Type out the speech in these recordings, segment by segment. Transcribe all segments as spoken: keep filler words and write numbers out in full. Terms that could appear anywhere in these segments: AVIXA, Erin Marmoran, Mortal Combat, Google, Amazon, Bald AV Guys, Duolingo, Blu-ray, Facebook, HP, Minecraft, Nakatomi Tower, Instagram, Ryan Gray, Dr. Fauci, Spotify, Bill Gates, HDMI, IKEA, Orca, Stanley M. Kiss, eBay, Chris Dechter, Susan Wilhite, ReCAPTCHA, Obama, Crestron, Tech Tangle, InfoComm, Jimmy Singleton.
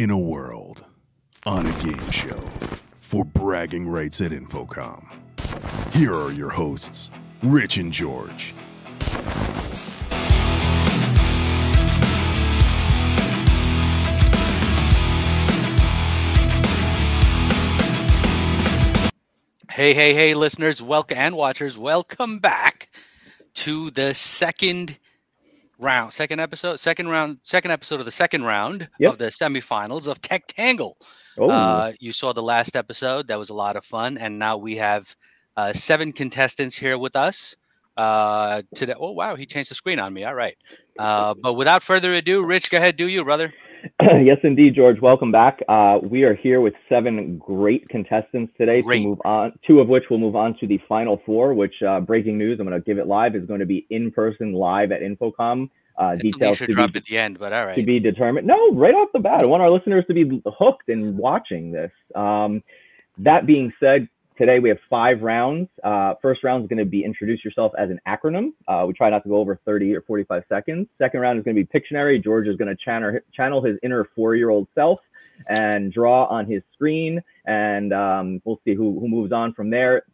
In a world, on a game show, for bragging rights at InfoComm. Here are your hosts, Rich and George. Hey, hey, hey, listeners welcome and watchers, welcome back to the second round, second episode, second round, second episode of the second round yep. of the semifinals of Tech Tangle. Oh. Uh, you saw the last episode. That was a lot of fun. And now we have uh, seven contestants here with us uh, today. Oh, wow. He changed the screen on me. All right. Uh, but without further ado, Rich, go ahead. Do you, brother? Yes, indeed, George. Welcome back. Uh, we are here with seven great contestants today. Great. To move on, two of which will move on to the final four. Which uh, breaking news, I'm going to give it live, is going to be in person live at InfoComm. Uh, details should to drop be, at the end, but all right. To be determined. No, right off the bat, I want our listeners to be hooked and watching this. Um, that being said, today we have five rounds. Uh, first round is going to be introduce yourself as an acronym. Uh, we try not to go over thirty or forty-five seconds. Second round is going to be Pictionary. George is going to channel, channel his inner four-year-old self and draw on his screen. And um, we'll see who, who moves on from there.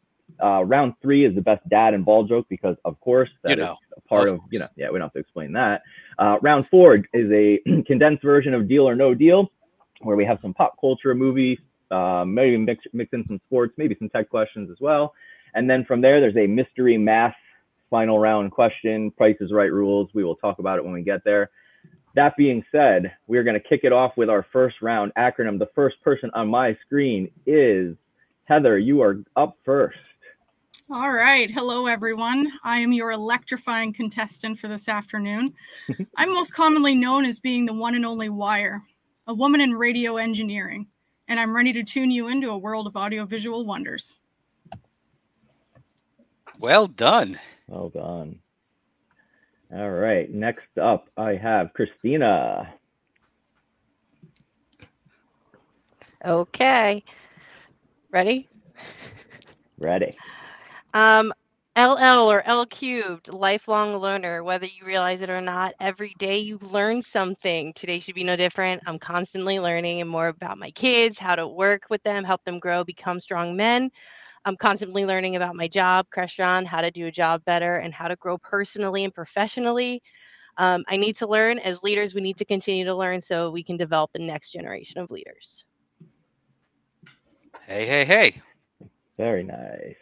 Uh, round three is the best dad and ball joke because, of course, that you know, is a part of, of you know, yeah, we don't have to explain that. Uh, round four is a condensed version of Deal or No Deal, where we have some pop culture movies. Uh, maybe mix, mix in some sports, maybe some tech questions as well. And then from there, there's a mystery math final round question, Price is Right rules. We will talk about it when we get there. That being said, we're going to kick it off with our first round acronym. The first person on my screen is Heather. You are up first. All right. Hello, everyone. I am your electrifying contestant for this afternoon. I'm most commonly known as being the one and only Wire, a woman in radio engineering. And I'm ready to tune you into a world of audiovisual wonders. Well done. Well done. All right. Next up, I have Christina. Okay. Ready? Ready. Um, L L or L cubed, lifelong learner, whether you realize it or not, every day you learn something. Today should be no different. I'm constantly learning and more about my kids, how to work with them, help them grow, become strong men. I'm constantly learning about my job, Crestron, how to do a job better and how to grow personally and professionally. Um, I need to learn. As leaders, we need to continue to learn so we can develop the next generation of leaders. Hey, hey, hey. Very nice.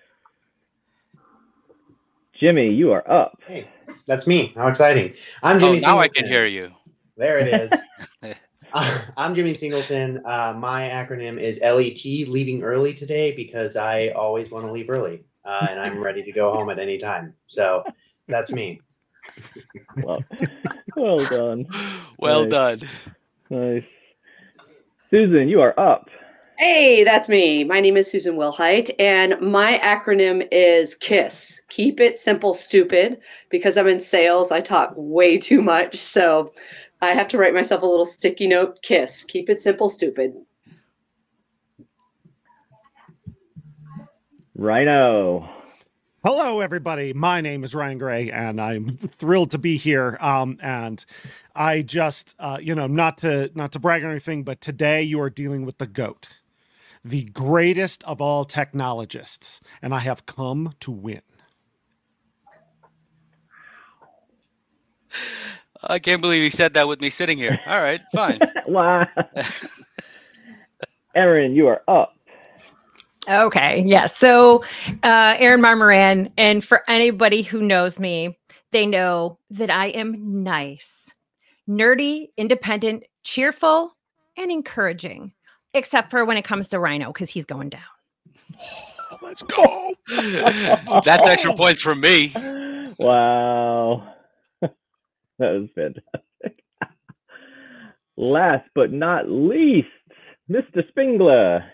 Jimmy, you are up. Hey, that's me. How exciting. I'm Jimmy oh, now Singleton. I can hear you. There it is. uh, I'm Jimmy Singleton. Uh, my acronym is L E T, leaving early today, because I always want to leave early, uh, and I'm ready to go home at any time. So that's me. Well, well done. Well nice. done. Nice. Susan, you are up. Hey, that's me. My name is Susan Wilhite, and my acronym is KISS. Keep it simple, stupid, because I'm in sales. I talk way too much, so I have to write myself a little sticky note, KISS. Keep it simple, stupid. Rhino. Hello, everybody. My name is Ryan Gray, and I'm thrilled to be here. Um, and I just, uh, you know, not to not to brag or anything, but today you are dealing with the GOAT. The greatest of all technologists, and I have come to win. I can't believe he said that with me sitting here. All right, fine. Wow. Erin, you are up. Okay, yeah. So uh, Erin Marmoran, and for anybody who knows me, they know that I am nice, nerdy, independent, cheerful, and encouraging. Except for when it comes to Rhino, because he's going down. Oh, let's go. That's extra points for me. Wow. That was fantastic. Last but not least, Mister Spingler.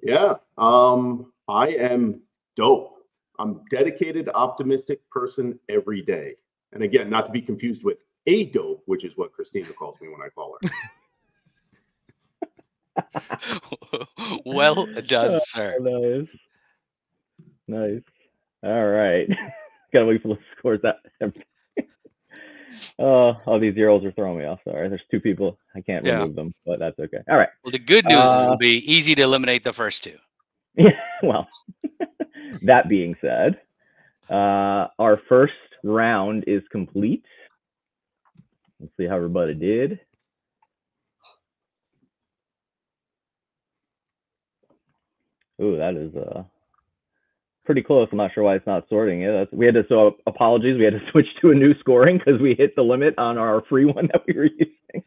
Yeah, um, I am dope. I'm dedicated, optimistic person every day. And again, not to be confused with a dope, which is what Christina calls me when I call her. Well done, oh, sir. Nice. Nice. All right. Gotta wait for the scores. That Uh, all these zeros are throwing me off. Sorry, there's two people. I can't yeah. remove them, but that's okay. All right. Well, the good news uh, is it'll be easy to eliminate the first two. Yeah. Well, that being said, uh, our first round is complete. Let's see how everybody did. Ooh, that is uh pretty close. I'm not sure why it's not sorting it. That's, we had to, so apologies, we had to switch to a new scoring because we hit the limit on our free one that we were using.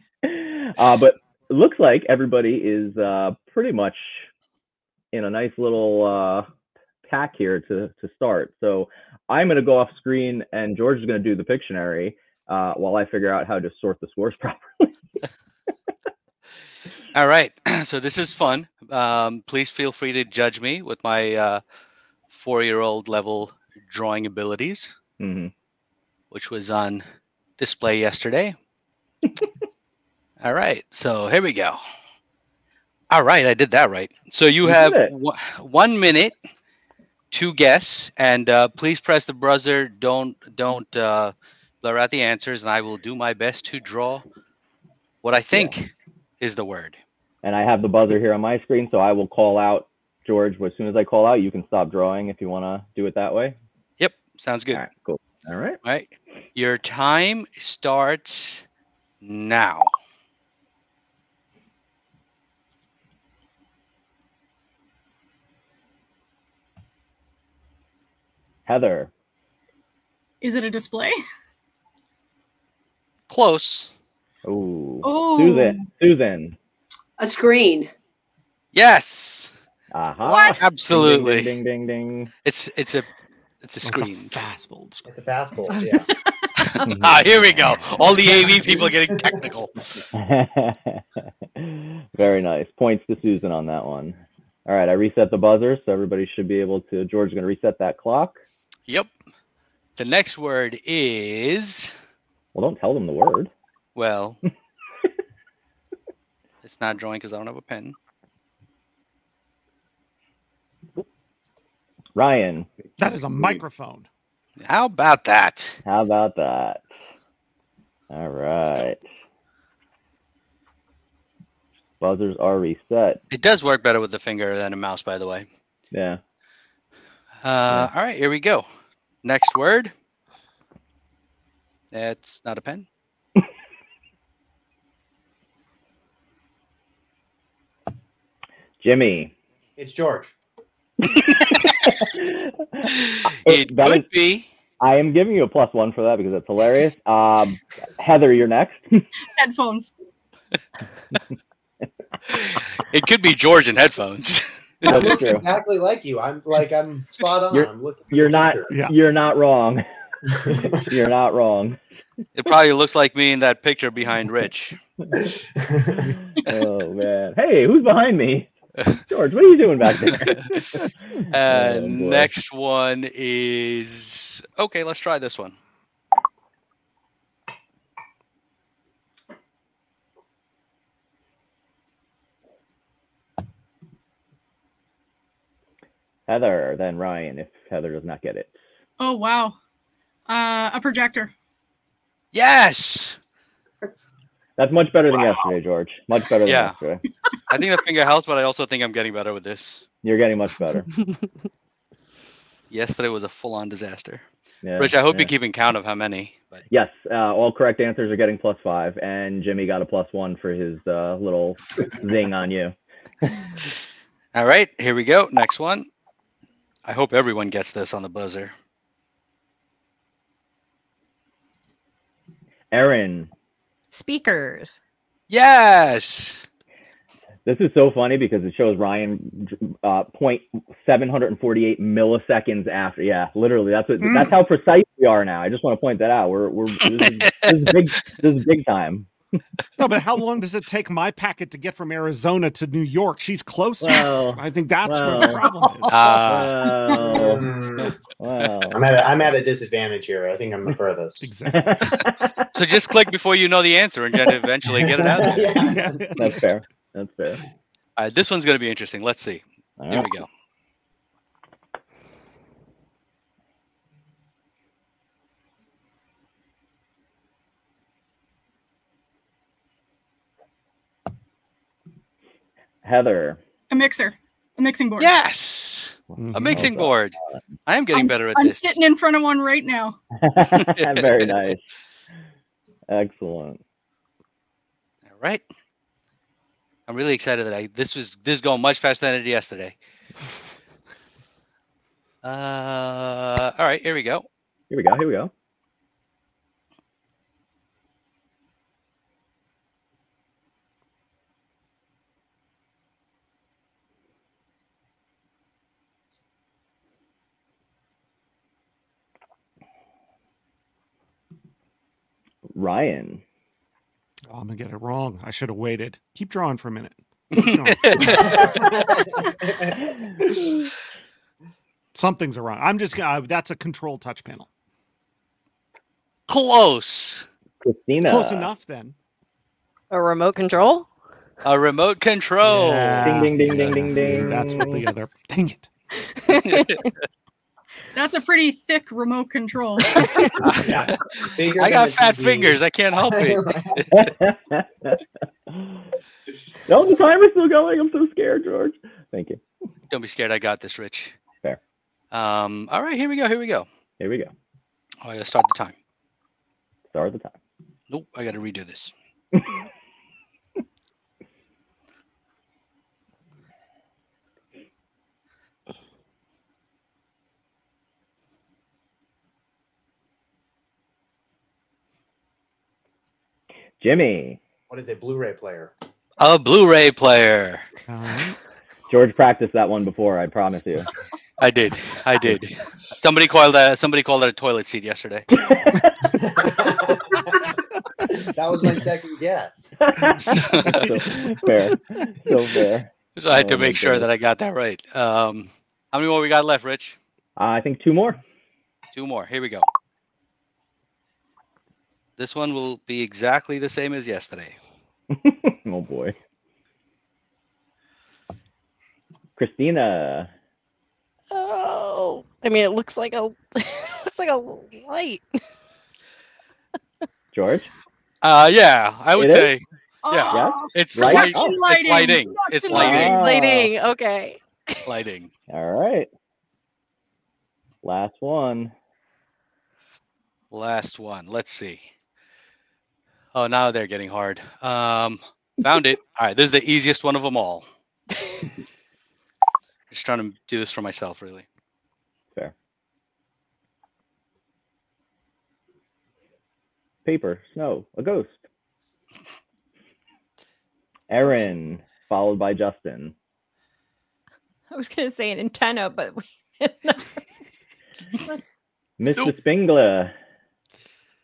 Uh, but it looks like everybody is uh, pretty much in a nice little uh, pack here to, to start. So I'm going to go off screen and George is going to do the Pictionary uh, while I figure out how to sort the scores properly. All right, so this is fun. Um, please feel free to judge me with my uh, four-year-old level drawing abilities, mm-hmm. which was on display yesterday. All right, so here we go. All right, I did that right. So you, you have one minute to guess, and uh, please press the buzzer. Don't don't uh, blur out the answers, and I will do my best to draw what I think. Yeah. is the word. And I have the buzzer here on my screen, so I will call out George. As soon as I call out, you can stop drawing if you want to do it that way. Yep, sounds good. All right, cool. All right. All right. Your time starts now. Heather. Is it a display? Close. Ooh. Oh, Susan, Susan. A screen. Yes. Uh-huh. What? Absolutely. Ding, ding, ding, ding, ding. It's it's a it's a screen. It's a fastball screen. It's a fastball. Yeah. Ah, here we go. All the A V people are getting technical. Very nice. Points to Susan on that one. All right, I reset the buzzer, so everybody should be able to. George is going to reset that clock. Yep. The next word is. Well, don't tell them the word. Well, it's not drawing because I don't have a pen. Ryan. That is a microphone. How about that? How about that? All right. Buzzers are reset. It does work better with the finger than a mouse, by the way. Yeah. Uh, yeah. All right, here we go. Next word. That's not a pen. Jimmy. It's George. It that could is, be. I am giving you a plus one for that because that's hilarious. Um, Heather, you're next. Headphones. It could be George and headphones. It looks true. Exactly like you. I'm like I'm spot on. You're, I'm looking you're not. Yeah. You're not wrong. You're not wrong. It probably looks like me in that picture behind Rich. Oh man! Hey, who's behind me? George, what are you doing back there? uh, oh, next one is... Okay, let's try this one. Heather, then Ryan, if Heather does not get it. Oh, wow. Uh, a projector. Yes! That's much better than wow. yesterday, George. Much better than yeah. yesterday. I think the finger helps, but I also think I'm getting better with this. You're getting much better. Yesterday was a full-on disaster. Yeah, Rich, I hope yeah. you're keeping count of how many. But... Yes, uh, all correct answers are getting plus five, and Jimmy got a plus one for his uh, little zing on you. All right, here we go. Next one. I hope everyone gets this on the buzzer. Aaron. Speakers. Yes. This is so funny because it shows Ryan uh, zero point seven four eight milliseconds after. Yeah, literally. That's what. Mm. That's how precise we are now. I just want to point that out. We're we're this is, this is big. This is big time. No, but how long does it take my packet to get from Arizona to New York? She's closer. Well, I think that's well, where the problem is. Uh, well, well. I'm, at a, I'm at a disadvantage here. I think I'm the furthest. Exactly. So just click before you know the answer and then eventually get it out there. Yeah. Yeah. That's fair. That's fair. All right, this one's going to be interesting. Let's see. All there right. we go. Heather. A mixer. A mixing board. Yes. Mm-hmm. A mixing board. I am getting I'm, better at I'm this. I'm sitting in front of one right now. Very nice. Excellent. All right. I'm really excited that I this was this is going much faster than I did yesterday. Uh, all right, here we go. Here we go. Here we go. Ryan. Oh, I'm going to get it wrong. I should have waited. Keep drawing for a minute. Something's wrong. I'm just going to, that's a control touch panel. Close. Christina. Close enough then. A remote control? A remote control. Yeah. Ding, ding, ding, ding, ding, ding. That's what the other, dang it. That's a pretty thick remote control. I got fat T V. Fingers. I can't help it. No, the timer's still going. I'm so scared, George. Thank you. Don't be scared. I got this, Rich. Fair. Um, all right, here we go. Here we go. Here we go. Oh, I got to start the time. Start the time. Nope, I got to redo this. Jimmy. What is a Blu-ray player? A Blu-ray player. Uh, George practiced that one before, I promise you. I did. I did. Somebody called that somebody called it a toilet seat yesterday. That was my second guess. So fair. So fair. So I had to make sure that I got that right. Um, how many more we got left, Rich? Uh, I think two more. Two more. Here we go. This one will be exactly the same as yesterday. Oh, boy. Christina. Oh, I mean, it looks like a, it looks like a light. George? Uh, yeah, I would it say. Is? Yeah, oh, it's, right? light, oh, it's lighting. It's lighting. Oh. Lighting, okay. Lighting. All right. Last one. Last one. Let's see. Oh, now they're getting hard. Um, found it. All right, this is the easiest one of them all. Just trying to do this for myself, really. Fair. Paper, snow, a ghost. Aaron, followed by Justin. I was going to say an antenna, but it's not. Mister Nope. Spengler.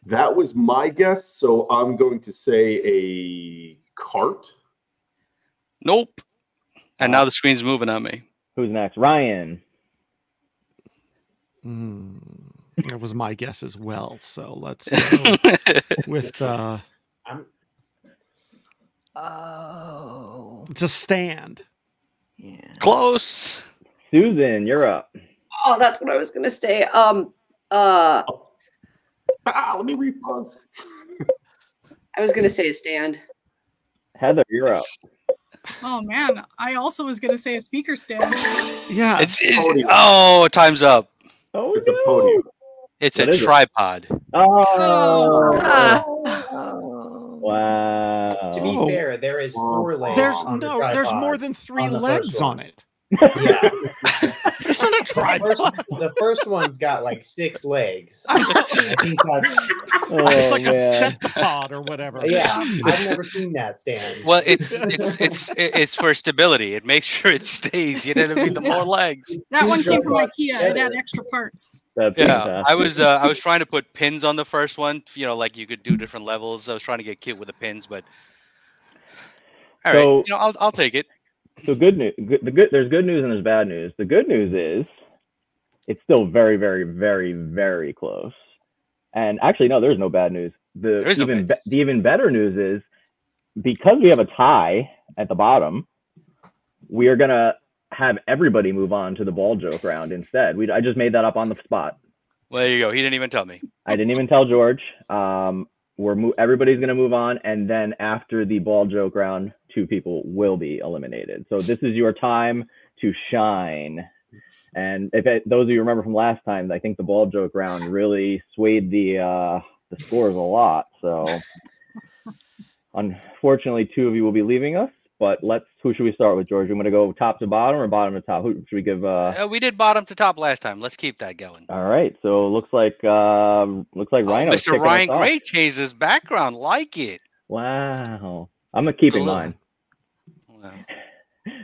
That was my guess, so I'm going to say a cart. Nope. And now the screen's moving on me. Who's next? Ryan. Mm, that was my guess as well, so let's go with... Uh, I'm... Oh. It's a stand. Yeah. Close. Susan, you're up. Oh, that's what I was going to say. Um, uh... Oh. Ah, let me repause. I was going to say a stand. Heather, you're up. Oh, man. I also was going to say a speaker stand. Yeah. It's, it's, oh, time's up. Oh, it's no. a podium. It's what a tripod. It? Oh. Oh. Wow. To be fair, there is four legs. There's on no, the there's more than three legs on it. Yeah. It's not a tripod. The first, the first one's got like six legs. I think that's, oh, it's like yeah. a septopod or whatever. Yeah, I've never seen that stand. Well, it's it's it's it's for stability. It makes sure it stays. You know what I mean? The yeah. more legs. That one came from IKEA. It had extra parts. That's yeah, fantastic. I was uh, I was trying to put pins on the first one. You know, like you could do different levels. I was trying to get cute with the pins, but all right, so, you know, I'll I'll take it. So good news. Good, the good. There's good news and there's bad news. The good news is, it's still very, very, very, very close. And actually, no, there's no bad news. The there is even no bad news. The even better news is, because we have a tie at the bottom, we are gonna have everybody move on to the ball joke round instead. We I just made that up on the spot. Well, there you go. He didn't even tell me. I didn't even tell George. Um, we're mo everybody's gonna move on, and then after the ball joke round, two people will be eliminated. So this is your time to shine. And if it, those of you remember from last time, I think the ball joke round really swayed the uh, the scores a lot. So unfortunately, two of you will be leaving us. But let's. Who should we start with, George? You want to go top to bottom or bottom to top? Who should we give? Uh... Uh, we did bottom to top last time. Let's keep that going. All right. So looks like uh, looks like Rhino. Oh, Mister Ryan Gray changes background. Like it. Wow. I'm keeping mine. Wow.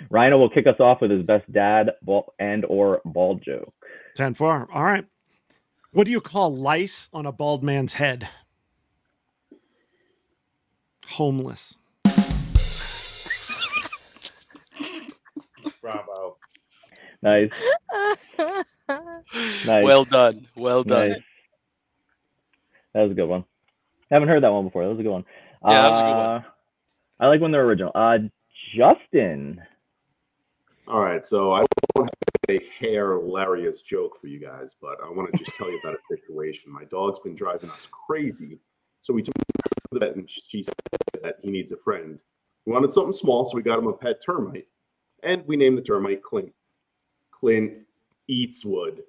Rhino will kick us off with his best dad and or bald joke. ten four. All right. What do you call lice on a bald man's head? Homeless. Bravo. Nice. Nice. Well done. Well done. Nice. That was a good one. I haven't heard that one before. That was a good one. Yeah, that was a good one. Uh, I like when they're original. Uh, Justin. All right, so I won't have a hilarious joke for you guys, but I want to just tell you about a situation. My dog's been driving us crazy, so we took him to the vet, and she said that he needs a friend. We wanted something small, so we got him a pet termite, and we named the termite Clint. Clint eats wood.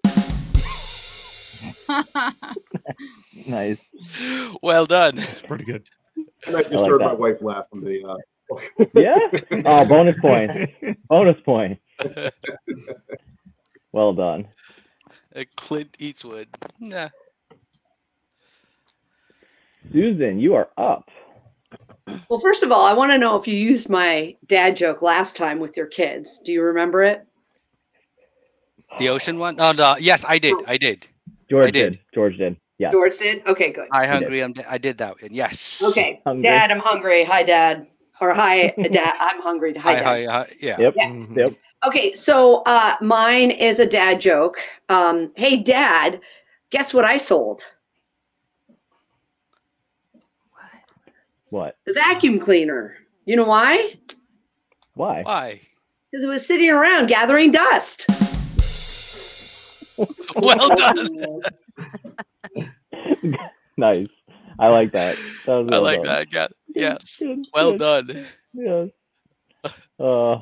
Nice. Well done. That's pretty good. And I just I like heard that. My wife laugh from the... Uh, yeah. Oh, bonus point. Bonus point. Well done. Clint eats wood. Nah. Susan, you are up. Well, first of all, I want to know if you used my dad joke last time with your kids. Do you remember it? The ocean one? Oh, no. Yes, I did. I did. George I did. did. George did. Yeah. George did. Okay, good. I hungry. Did. I'm. I did that. Yes. Okay. Hungry. Dad, I'm hungry. Hi, Dad. Or hi, Dad. I'm hungry. Hi, Dad. Hi, hi, hi. Yeah. Yep. Yeah. Mm-hmm. Yep. Okay. So uh, mine is a dad joke. Um, hey, Dad, guess what I sold? What? What? The vacuum cleaner. You know why? Why? Why? Because it was sitting around gathering dust. Well done. Nice. I like that. that was well I like done. that. Yeah. Yes. Well done. Yes. Uh,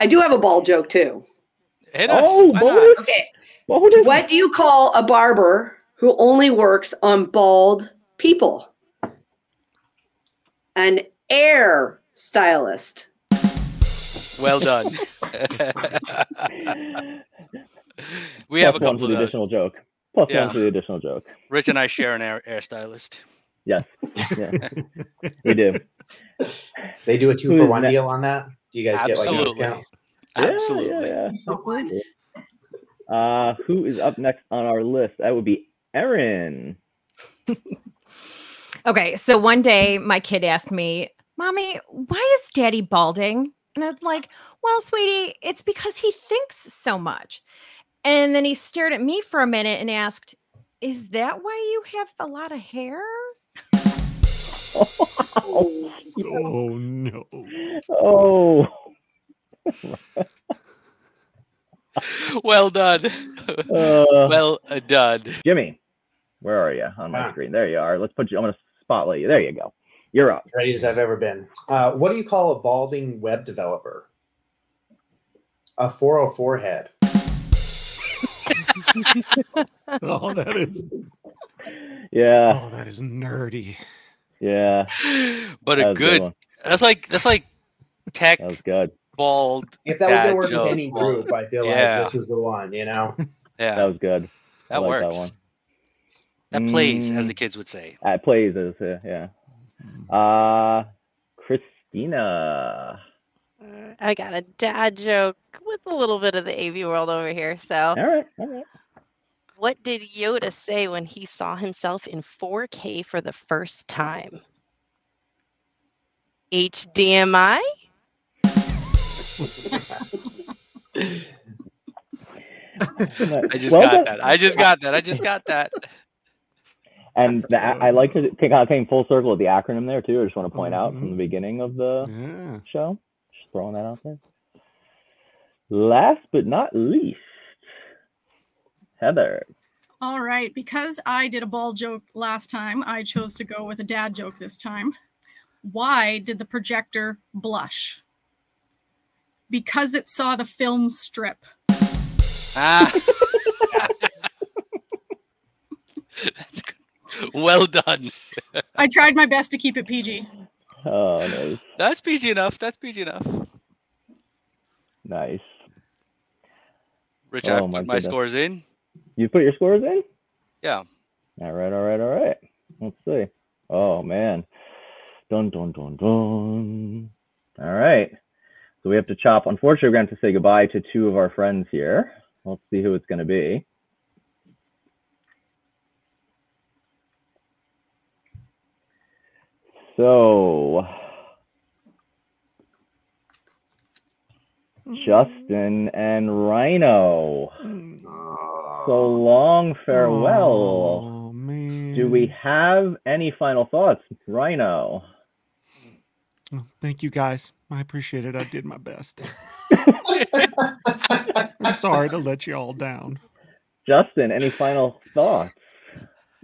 I do have a bald joke too. Hit us. Oh, bald? Okay. Bald is... What do you call a barber who only works on bald people? An air stylist. Well done. We Plus have a couple of the additional joke. Plus yeah. one for the additional joke. Rich and I share an air, air stylist. Yes, yeah, we do. They do a two for one that? deal on that. Do you guys Absolutely. get like a discount? Yeah, Absolutely. Yeah, yeah. Uh, who is up next on our list? That would be Erin. Okay, so one day my kid asked me, "Mommy, why is Daddy balding?" And I'm like, "Well, sweetie, it's because he thinks so much." And then he stared at me for a minute and asked, "Is that why you have a lot of hair?" Oh, oh no! Oh, well done, uh, well done, Jimmy. Where are you on my ah. screen? There you are. Let's put you. I'm gonna spotlight you. There you go. You're up. Ready as I've ever been. Uh, what do you call a balding web developer? A four oh four head. Oh, that is. Yeah. Oh, that is nerdy. Yeah. But that a good. good that's like that's like tech. That was good. Bald. If that was gonna work with any group, I feel yeah. like this was the one. You know. Yeah. That was good. That I works. That, one. that plays, mm, as the kids would say. That plays, as uh, yeah. Uh, Christina. I got a dad joke with a little bit of the A V world over here. So, all right, all right. What did Yoda say when he saw himself in four K for the first time? H D M I? I just well, got that. I just got that. I just got that. And the, I like to think I came full circle with the acronym there, too. I just want to point mm-hmm. out from the beginning of the yeah. show. Throwing that out there. Last but not least, Heather. All right, because I did a bald joke last time, I chose to go with a dad joke this time. Why did the projector blush? Because it saw the film strip. Ah. That's good. Well done. I tried my best to keep it P G. Oh, nice. That's P G enough. That's P G enough. Nice. Rich, oh, I've put my, my scores in. You put your scores in? Yeah. All right, all right, all right. Let's see. Oh, man. Dun, dun, dun, dun. All right. So we have to chop. Unfortunately, we're going to have to say goodbye to two of our friends here. Let's see who it's going to be. So, Justin and Rhino. So long farewell. Oh, man. Do we have any final thoughts, Rhino? Oh, thank you, guys. I appreciate it. I did my best. I'm sorry to let you all down. Justin, any final thoughts?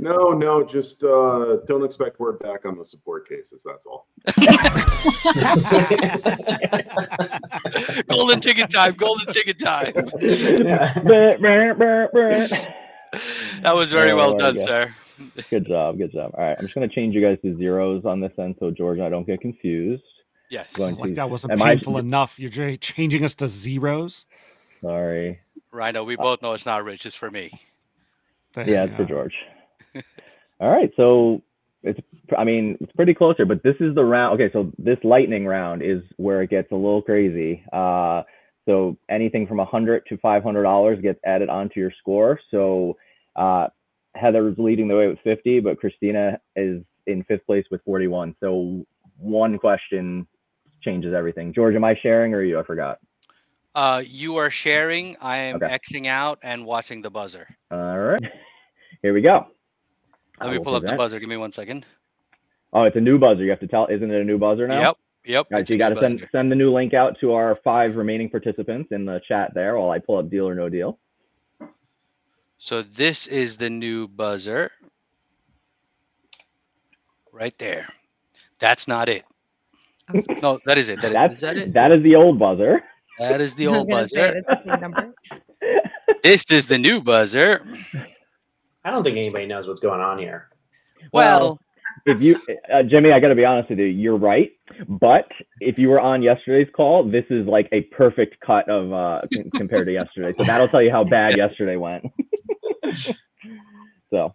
No, no, just uh, don't expect word back on the support cases. That's all. Golden ticket time. Golden ticket time. Yeah. That was very oh, well done, sir. Good job. Good job. All right. I'm just going to change you guys to zeros on this end so George and I don't get confused. Yes. Going like to... that wasn't Am painful I... enough. You're changing us to zeros? Sorry. Rhino, we uh, both know it's not Rich. It's for me. Yeah, it's for George. All right, so it's, I mean, it's pretty close here, but this is the round. Okay, so this lightning round is where it gets a little crazy. Uh, so anything from one hundred to five hundred dollars gets added onto your score. So uh, Heather's leading the way with fifty, but Christina is in fifth place with forty-one. So one question changes everything. George, am I sharing or are you? I forgot. Uh, you are sharing. I am okay. Xing out and watching the buzzer. All right, here we go. Let me pull up the buzzer. Give me one second. Oh, it's a new buzzer. You have to tell. Isn't it a new buzzer now? Yep. Yep. All right, so you got to send send the new link out to our five remaining participants in the chat there while I pull up Deal or No Deal. So this is the new buzzer. Right there. That's not it. No, that is it. That That's, is that it? That is the old buzzer. That is the old buzzer. This is the new buzzer. I don't think anybody knows what's going on here. Well, well if you, uh, Jimmy, I got to be honest with you, you're right. But if you were on yesterday's call, this is like a perfect cut of uh, compared to yesterday. So that'll tell you how bad yesterday went. So,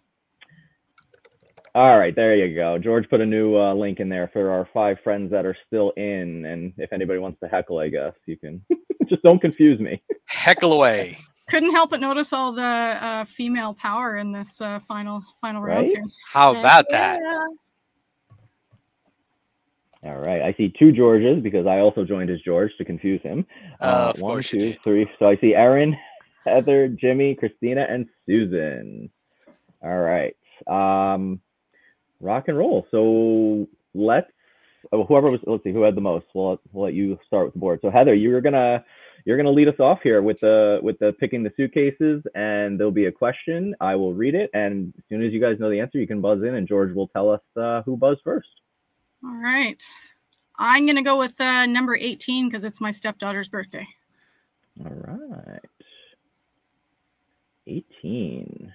all right, there you go. George put a new uh, link in there for our five friends that are still in. And if anybody wants to heckle, I guess you can. Just don't confuse me. Heckle away. Couldn't help but notice all the uh, female power in this uh, final final right? round here. How about that? Yeah. All right, I see two Georges because I also joined as George to confuse him. Uh, uh, of one, course two, three. So I see Aaron, Heather, Jimmy, Christina, and Susan. All right, um, rock and roll. So let's. Oh, whoever was. Let's see who had the most. We'll, we'll let you start with the board. So Heather, you were gonna. You're going to lead us off here with the with the picking the suitcases, and there'll be a question. I will read it, and as soon as you guys know the answer, you can buzz in, and George will tell us uh, who buzzed first. All right. I'm going to go with uh, number eighteen because it's my stepdaughter's birthday. All right. eighteen.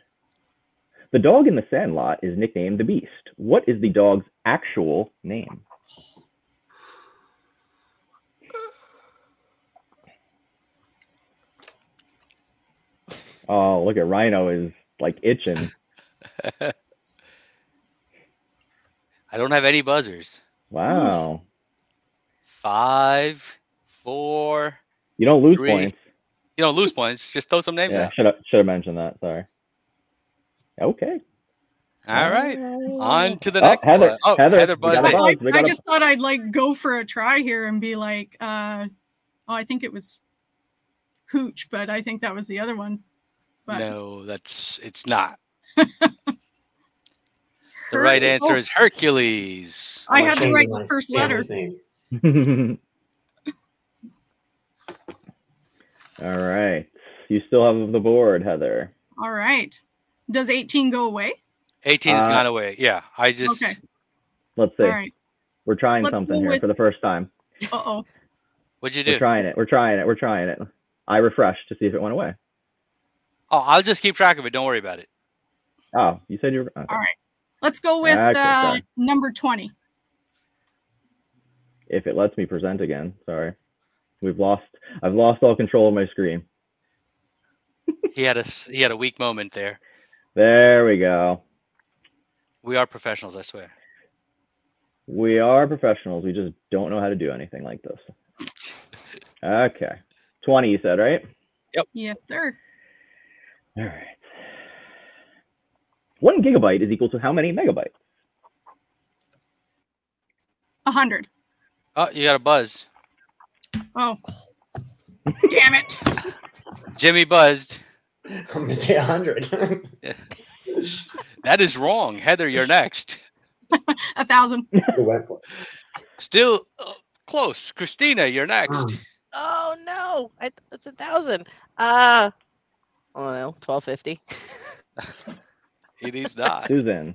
The dog in the Sandlot is nicknamed the Beast. What is the dog's actual name? Oh, look at Rhino is like itching. I don't have any buzzers. Wow. Five, four. You don't lose three. Points. You don't lose points. Just throw some names yeah, out. Should have, should have mentioned that. Sorry. Okay. All right. On to the oh, next Heather, one. Oh, Heather, Heather buzzed. I, I, I just a... thought I'd like go for a try here and be like, uh, oh, I think it was Hooch, but I think that was the other one. But... No, that's it's not. The Her right answer oh. is Hercules. I, I had to write the first letter. All right. You still have the board, Heather. All right. Does eighteen go away? eighteen uh, has gone away. Yeah. I just. Okay. Let's see. All right. We're trying Let's something here with... for the first time. Uh-oh. What'd you do? We're trying it. We're trying it. We're trying it. I refreshed to see if it went away. Oh, I'll just keep track of it. Don't worry about it. Oh, you said you were... Okay. All right. Let's go with okay, uh, number twenty. If it lets me present again. Sorry. We've lost... I've lost all control of my screen. He had a, he had a weak moment there. There we go. We are professionals, I swear. We are professionals. We just don't know how to do anything like this. Okay. twenty, you said, right? Yep. Yes, sir. All right. One gigabyte is equal to how many megabytes? A hundred. Oh, you got a buzz. Oh. Damn it. Jimmy buzzed. I'm going to say a hundred. Yeah. That is wrong. Heather, you're next. A thousand. Still uh, close. Christina, you're next. Oh, no. I, it's a thousand. Uh, oh, no. twelve fifty. It is not. Susan.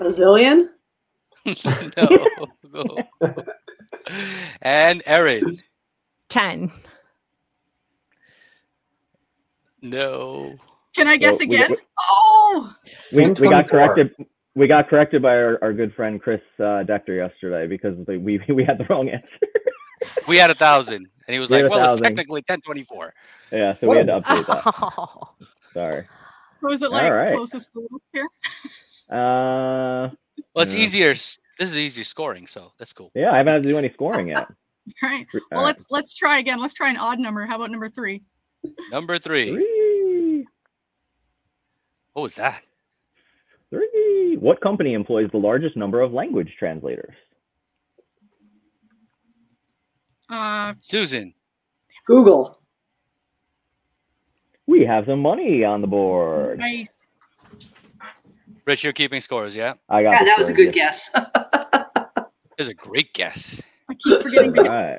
A zillion? No. No. And Erin. ten. No. Can I guess well, again? We, we, oh! We, we got corrected. We got corrected by our, our good friend Chris uh, Dechter yesterday because we, we we had the wrong answer. We had a thousand, and he was we like, "Well, it's technically ten twenty-four." Yeah, so what? We had to update oh. that. Sorry. So is it like right. closest goal here? Uh, well, it's yeah. easier. This is easy scoring, so that's cool. Yeah, I haven't had to do any scoring yet. All right. Well, All right. let's let's try again. Let's try an odd number. How about number three? Number three. three. What was that? Three. What company employs the largest number of language translators? Uh, Susan. Google. We have some money on the board. Nice. Rich, you're keeping scores, yeah? I got. Yeah, that was a good guess. That was a great guess. I keep forgetting. All right.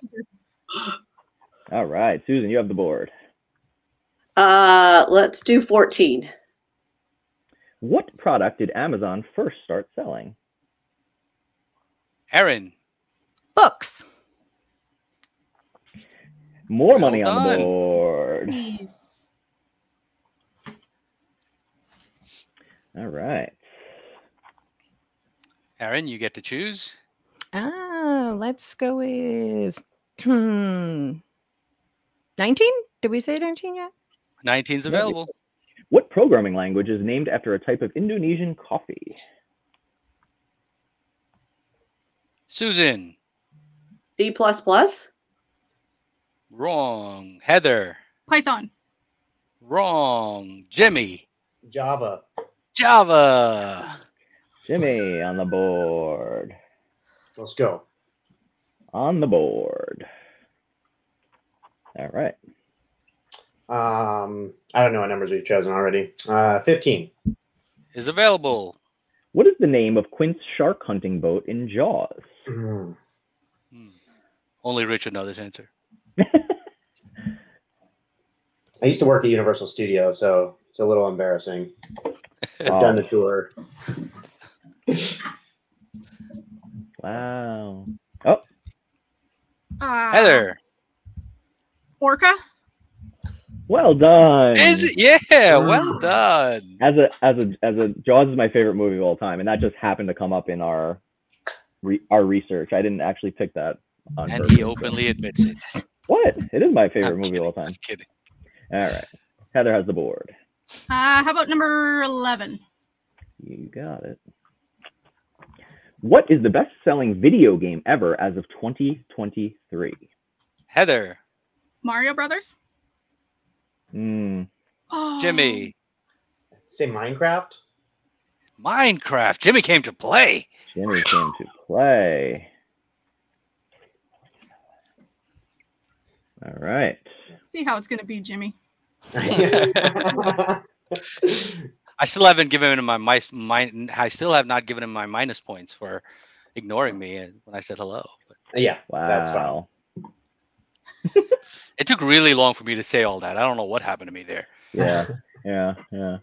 All right, Susan, you have the board. Uh, let's do fourteen. What product did Amazon first start selling? Erin. Books. More well money done. on the board. Please. All right. Erin, you get to choose. Ah, let's go with nineteen. Did we say nineteen yet? nineteen's available. What programming language is named after a type of Indonesian coffee? Susan. D plus plus. Wrong. Heather. Python. Wrong. Jimmy. Java. Java. Jimmy on the board. Let's go. On the board. All right. Um, I don't know what numbers we've chosen already. Uh, fifteen is available. What is the name of Quint's shark hunting boat in Jaws? Mm. Mm. Only Rich would know this answer. I used to work at Universal Studios, so it's a little embarrassing. I've wow. done the tour. Wow. Oh. Uh, Heather. Orca. Well done. Is it? Yeah, well done. As a as a as a Jaws is my favorite movie of all time, and that just happened to come up in our re, our research. I didn't actually pick that. On and he openly admits it. What? It is my favorite I'm movie kidding, of all time. I'm kidding. All right, Heather has the board. Uh, how about number eleven? You got it. What is the best-selling video game ever as of twenty twenty-three? Heather. Mario Brothers. Mm. Oh. Jimmy. Say Minecraft. Minecraft. Jimmy came to play. Jimmy came to play. All right. See how it's going to be, Jimmy. I still haven't given him my, my, my I still have not given him my minus points for ignoring me when I said hello. But, yeah. Wow. That's foul. It took really long for me to say all that. I don't know what happened to me there. Yeah, yeah, yeah.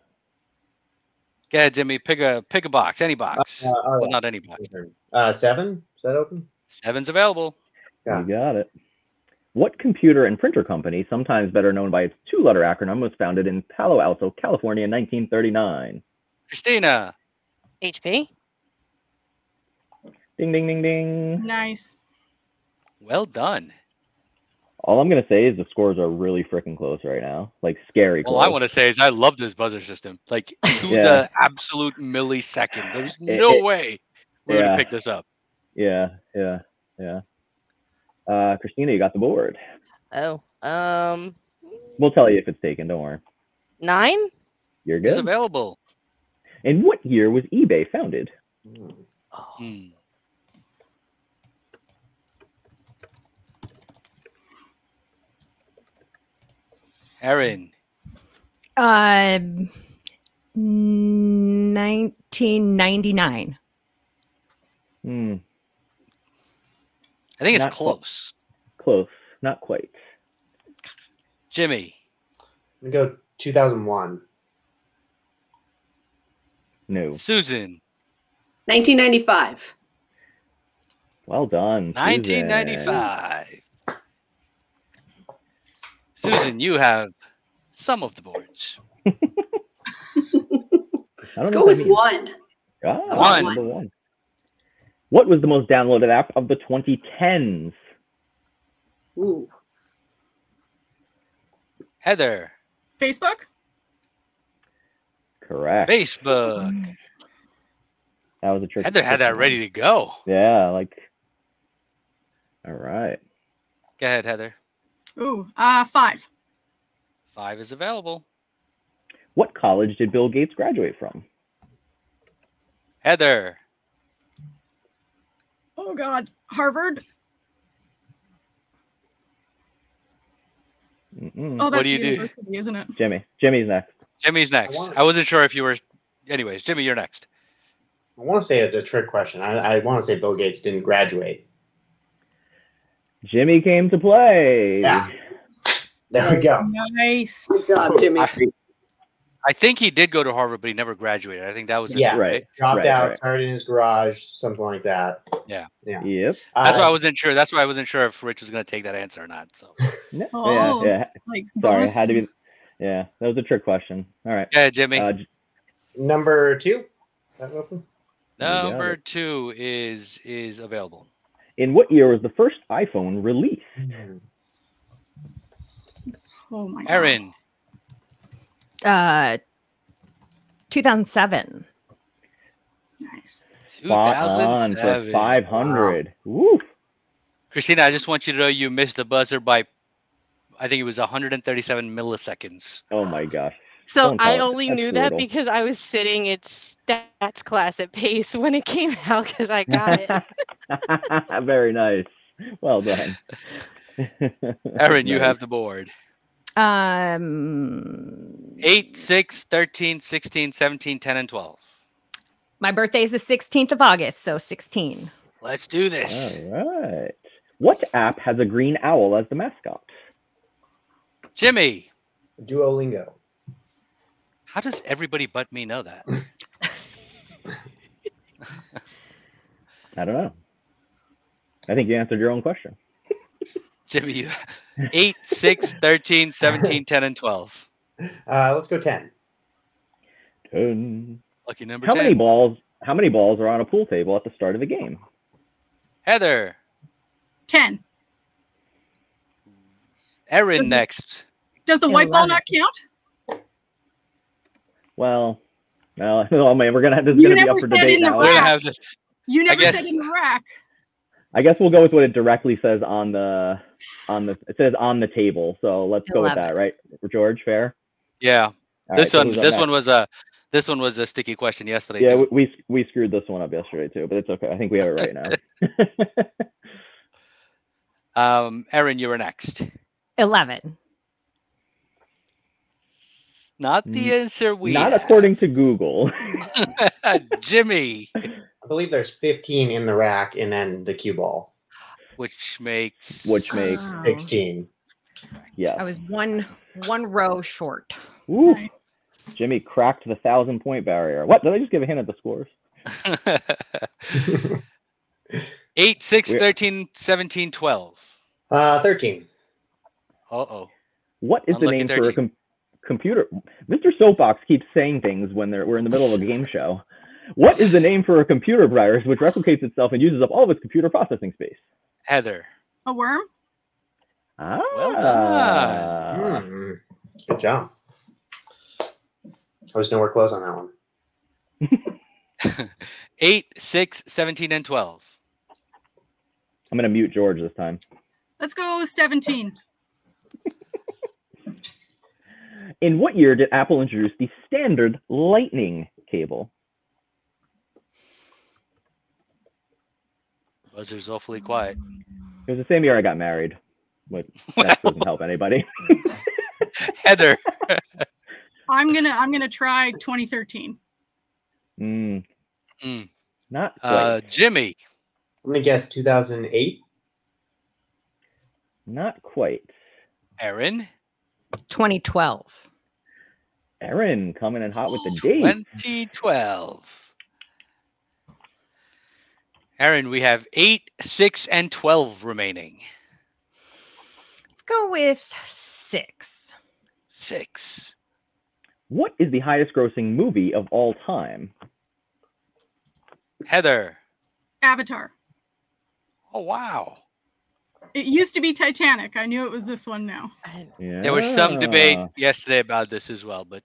Go ahead, Jimmy. Pick a pick a box, any box. Uh, uh, well, not any box. Uh, seven? Is that open? Seven's available. Yeah. You got it. What computer and printer company, sometimes better known by its two-letter acronym, was founded in Palo Alto, California in nineteen thirty-nine? Christina. H P. Ding, ding, ding, ding. Nice. Well done. All I'm going to say is the scores are really freaking close right now. Like, scary close. All I want to say is I love this buzzer system. Like, to yeah. the absolute millisecond. There's no it, it, way we're yeah. going to pick this up. Yeah, yeah, yeah. Uh, Christina, you got the board. Oh. Um. We'll tell you if it's taken. Don't worry. Nine? You're good. It's available. And what year was eBay founded? Mm. Oh. Mm. Erin. Um, nineteen ninety-nine. Hmm. I think it's not close. Close. Not quite. Jimmy. We go two thousand one. No. Susan. nineteen ninety-five. Well done. nineteen ninety-five. Susan. Susan, you have some of the boards. I don't know. Let's go with one. Ah, one. Number one. What was the most downloaded app of the twenty tens? Ooh. Heather. Facebook? Correct. Facebook. That was a trick. Heather had that ready to go. Yeah, like. All right. Go ahead, Heather. Ooh, uh, five. Five is available. What college did Bill Gates graduate from? Heather. Oh, God. Harvard? Mm-mm. Oh, that's what do you university, do? Isn't it? Jimmy. Jimmy's next. Jimmy's next. I, I wasn't sure if you were... Anyways, Jimmy, you're next. I want to say it's a trick question. I, I want to say Bill Gates didn't graduate. Jimmy came to play. Yeah. There we go. Nice. Good job, Jimmy. I, I think he did go to Harvard, but he never graduated. I think that was it. Yeah, right. Dropped right, out, right. started in his garage, something like that. Yeah. Yeah. Yep. That's uh, why I wasn't sure. That's why I wasn't sure if Rich was going to take that answer or not. So. No. Oh, yeah. Yeah. Like, sorry, it had to be. Yeah, that was a trick question. All right. Yeah, Jimmy. Uh, number two. That open? Number two is is available. In what year was the first iPhone released? Oh my God. Erin. Uh, two thousand seven. Nice. two thousand seven. five hundred. Wow. Woo. Christina, I just want you to know you missed the buzzer by, I think it was one hundred thirty-seven milliseconds. Oh my gosh. So I only That's knew brutal. That because I was sitting in stats class at Pace when it came out because I got it. Very nice. Well done. Erin, you have the board. Um, eight, six, thirteen, sixteen, seventeen, ten, and twelve. My birthday is the sixteenth of August, so sixteen. Let's do this. All right. What app has a green owl as the mascot? Jimmy. Duolingo. How does everybody but me know that? I don't know. I think you answered your own question. Jimmy, you eight, six, thirteen, seventeen, ten, and twelve. Uh, let's go ten. ten. Lucky number how ten. Many balls, how many balls are on a pool table at the start of the game? Heather. ten. Erin next. Does the white ball not count? Well, no, no, man, we're gonna have this. You never said in the rack. You never said in the rack. I guess we'll go with what it directly says on the on the. It says on the table, so let's go with that, right, George? Fair. Yeah. This one, this one was a, this one was a sticky question yesterday. Yeah, we we screwed this one up yesterday too, but it's okay. I think we have it right now. um, Erin, you were next. Eleven. Not the answer we Not have. According to Google. Jimmy. I believe there's fifteen in the rack and then the cue ball. Which makes Which makes oh. sixteen. Yeah. I was one one row short. Ooh. Nice. Jimmy cracked the thousand point barrier. What? Did I just give a hint at the scores? eight, six, We're... thirteen, seventeen, twelve. Uh, thirteen. Uh-oh. What is I'm the name for a com computer? Mister Soapbox keeps saying things when they're, we're in the middle of a game show. What is the name for a computer virus which replicates itself and uses up all of its computer processing space? Heather. A worm? Ah. Well done. Hmm. Good job. I was nowhere close on that one. eight, six, seventeen, and twelve. I'm going to mute George this time. Let's go seventeen. In what year did Apple introduce the standard lightning cable? Buzzer's awfully quiet. It was the same year I got married, which well. That doesn't help anybody. Heather. I'm gonna I'm gonna try twenty thirteen. Mm. Mm. Not quite. Uh, Jimmy. I'm gonna guess two thousand eight. Not quite. Aaron. twenty twelve. Aaron coming in hot with the date. twenty twelve. Aaron, we have eight, six, and twelve remaining. Let's go with six. Six. What is the highest grossing movie of all time? Heather. Avatar. Oh, wow. It used to be Titanic. I knew it was this one now. Yeah. There was some debate yesterday about this as well, but.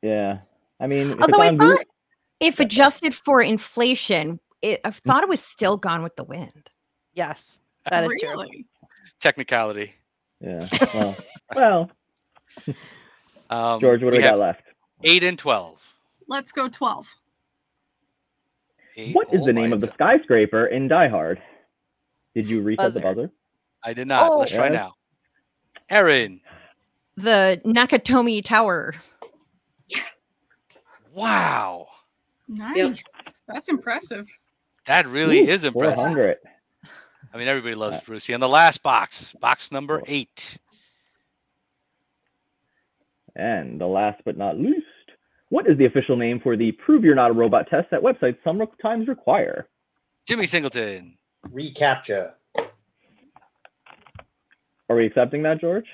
Yeah. I mean, if although I thought if adjusted for inflation, it, I thought it was still Gone with the Wind. Yes. That is really true. Technicality. Yeah. Well. well. Um, George, what do we, we got left? Eight and twelve. Let's go twelve. Eight, what is the name of the skyscraper in Die Hard? Did you reset the buzzer? I did not. Oh, let's try now. Aaron. The Nakatomi Tower. Yeah. Wow. Nice. Yep. That's impressive. That really Ooh, is impressive. four hundred. I mean, everybody loves right. Brucey. And the last box, box number cool. eight. And the last but not least, what is the official name for the Prove You're Not a Robot test that websites sometimes require? Jimmy Singleton. ReCAPTCHA. Are we accepting that, George?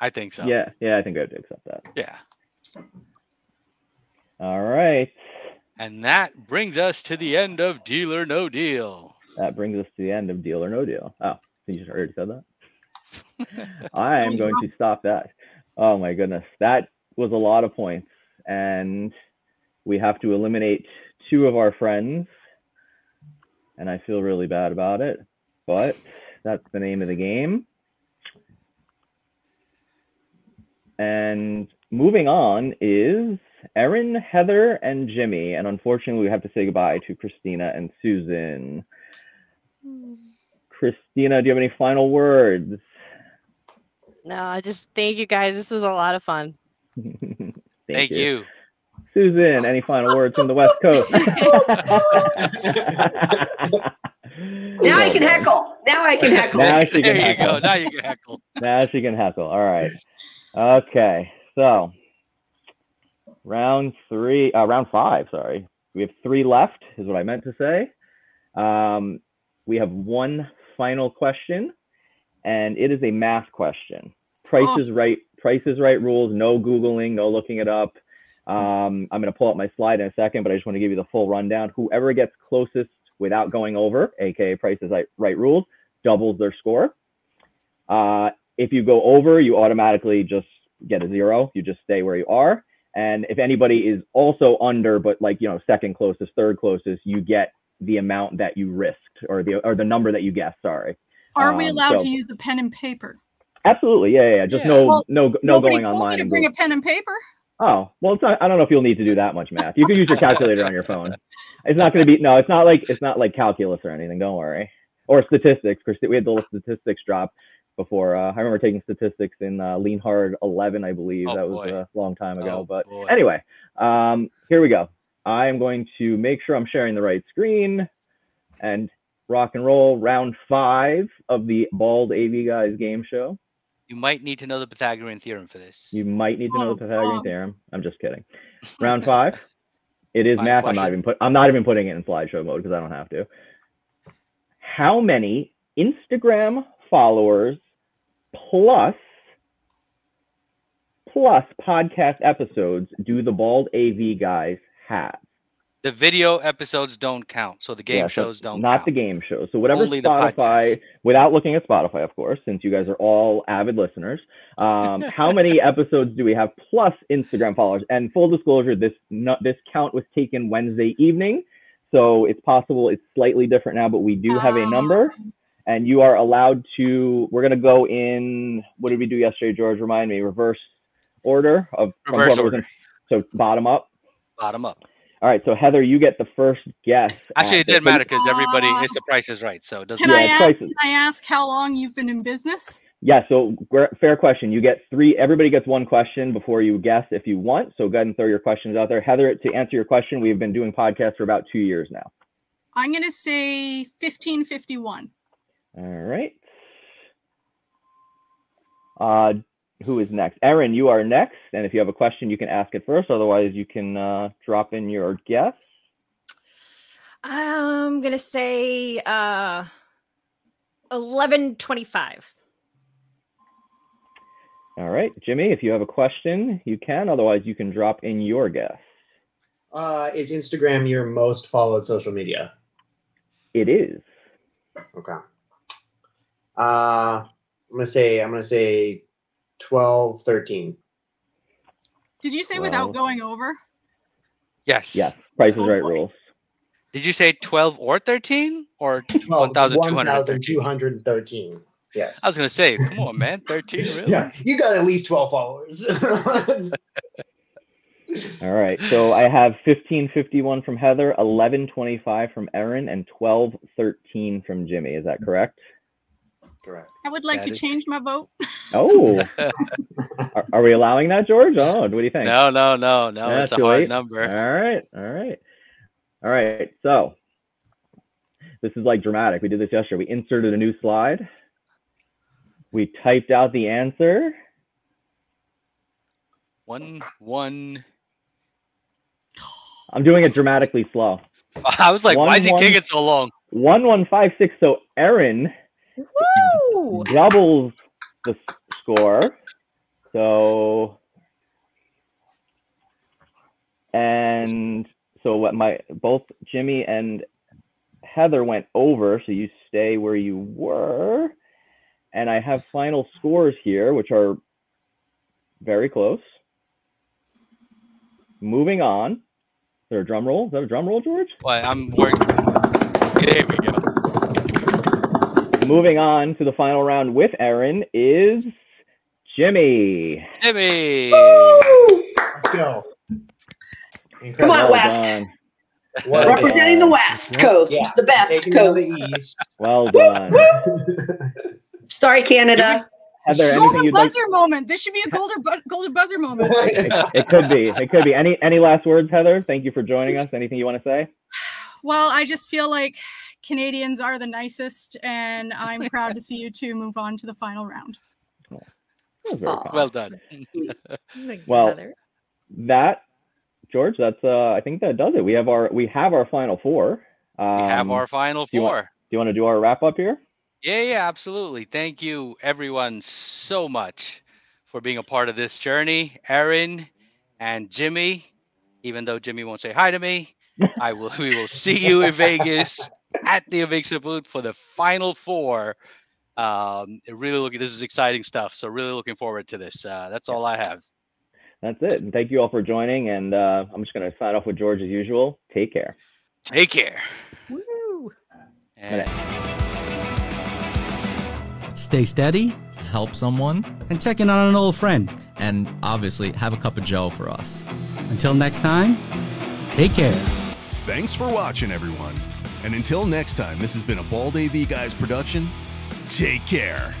I think so. Yeah, yeah, I think we have to accept that. Yeah. All right. And that brings us to the end of Deal or No Deal. That brings us to the end of Deal or No Deal. Oh, you just already said that? I am going to stop that. Oh, my goodness. That was a lot of points. And we have to eliminate two of our friends. And I feel really bad about it. But that's the name of the game. And moving on is Aaron, Heather, and Jimmy. And unfortunately, we have to say goodbye to Christina and Susan. Christina, do you have any final words? No, I just thank you guys. This was a lot of fun. thank thank you. you. Susan, any final words from the West Coast? now I can heckle. Now I can heckle. Now she can there heckle. You go. Now you can heckle. now she can heckle. All right. Okay. So round three, uh, round five, sorry. We have three left is what I meant to say. Um, we have one final question, and it is a math question. Price oh. is right. Price is right rules. No Googling, no looking it up. Um, I'm going to pull up my slide in a second, but I just want to give you the full rundown. Whoever gets closest without going over, aka Price is Right rules, doubles their score. Uh, if you go over, you automatically just get a zero. You just stay where you are. And if anybody is also under, but like, you know, second closest, third closest, you get the amount that you risked or the, or the number that you guessed. Sorry. Are um, we allowed so, to use a pen and paper? Absolutely. Yeah. Yeah. yeah. Just yeah. no, well, no, no going online. Nobody told me to bring a pen and paper. Oh, well, it's not, I don't know if you'll need to do that much math. You can use your calculator on your phone. It's not going to be, no, it's not like, it's not like calculus or anything. Don't worry. Or statistics. We had the little statistics drop before. Uh, I remember taking statistics in uh, Lean Hard eleven, I believe. Oh, that was boy. a long time ago. Oh, but boy. anyway, um, here we go. I am going to make sure I'm sharing the right screen and rock and roll round five of the Bald A V Guys game show. You might need to know the Pythagorean theorem for this. You might need to know oh, the Pythagorean oh. theorem. I'm just kidding. Round five. It is Final math. Question. I'm not even put. I'm not even putting it in slideshow mode because I don't have to. how many Instagram followers plus plus podcast episodes do the Bald A V Guys have? The video episodes don't count, so the game yeah, so shows don't not count. Not the game shows. So whatever Only Spotify, without looking at Spotify, of course, since you guys are all avid listeners, um, how many episodes do we have plus Instagram followers? And full disclosure, this not, this count was taken Wednesday evening, so it's possible it's slightly different now, but we do have a number, and you are allowed to, we're going to go in, what did we do yesterday, George? Remind me, reverse order of reverse order. In, so bottom up. Bottom up. All right, so Heather, you get the first guess. Actually, it didn't matter because everybody, it's the Price Is Right, so it doesn't matter. Can I ask, can I ask how long you've been in business? Yeah, so fair question. You get three, everybody gets one question before you guess if you want, so go ahead and throw your questions out there. Heather, to answer your question, we've been doing podcasts for about two years now. I'm going to say fifteen fifty-one. All right. Uh, Who is next? Erin, you are next. And if you have a question, you can ask it first. Otherwise, you can uh, drop in your guess. I'm going to say uh, eleven twenty-five. All right, Jimmy, if you have a question, you can. Otherwise, you can drop in your guess. Uh, is Instagram your most followed social media? It is. OK. Uh, I'm going to say, I'm going to say, twelve, thirteen. Did you say twelve. Without going over? Yes. Yes. Price is Right rules. Did you say twelve or thirteen or one thousand two hundred thirteen? Yes. I was going to say, come on, man. thirteen, really? Yeah. You got at least twelve followers. All right. So I have fifteen fifty-one from Heather, eleven twenty-five from Erin, and twelve thirteen from Jimmy. Is that correct? Correct. I would like that to is... change my vote. Oh, are, are we allowing that, George? Oh, what do you think? No, no, no, no. Yeah, it's a hard late. number. All right. All right. All right. So this is like dramatic. We did this yesterday. We inserted a new slide. We typed out the answer. One, one. I'm doing it dramatically slow. I was like, one, why is he one, taking so long? One, one, five, six. So Erin. Woo! Doubles the score. So and so what my both Jimmy and Heather went over, so you stay where you were. And I have final scores here, which are very close. Moving on. Is there a drum roll? Is that a drum roll, George? Well, I'm working. There we go. Moving on to the final round with Erin is Jimmy. Jimmy. Woo! Let's go. Incredible. Come on, well West. Representing the West Coast. Yeah. The best Taking coast. The well done. Sorry, Canada. Heather, golden buzzer like? moment. This should be a golden, bu golden buzzer moment. it, it could be. It could be. Any, any last words, Heather? Thank you for joining us. Anything you want to say? Well, I just feel like Canadians are the nicest, and I'm proud to see you two move on to the final round. Oh, well done. Well, that, George, that's uh, I think that does it. We have our we have our final four. Um, we have our final four. Do you want, do you want to do our wrap up here? Yeah, yeah, absolutely. Thank you, everyone, so much for being a part of this journey. Erin and Jimmy, even though Jimmy won't say hi to me, I will. We will see you in Vegas. At the AVIXA booth for the final four. Um, really looking, this is exciting stuff. So really looking forward to this. Uh, that's all I have. That's it. And thank you all for joining. And uh, I'm just going to sign off with George as usual. Take care. Take care. Woo. And stay steady, help someone, and check in on an old friend. And obviously have a cup of Joe for us. Until next time, take care. Thanks for watching, everyone. And until next time, this has been a Bald A V Guys production. Take care.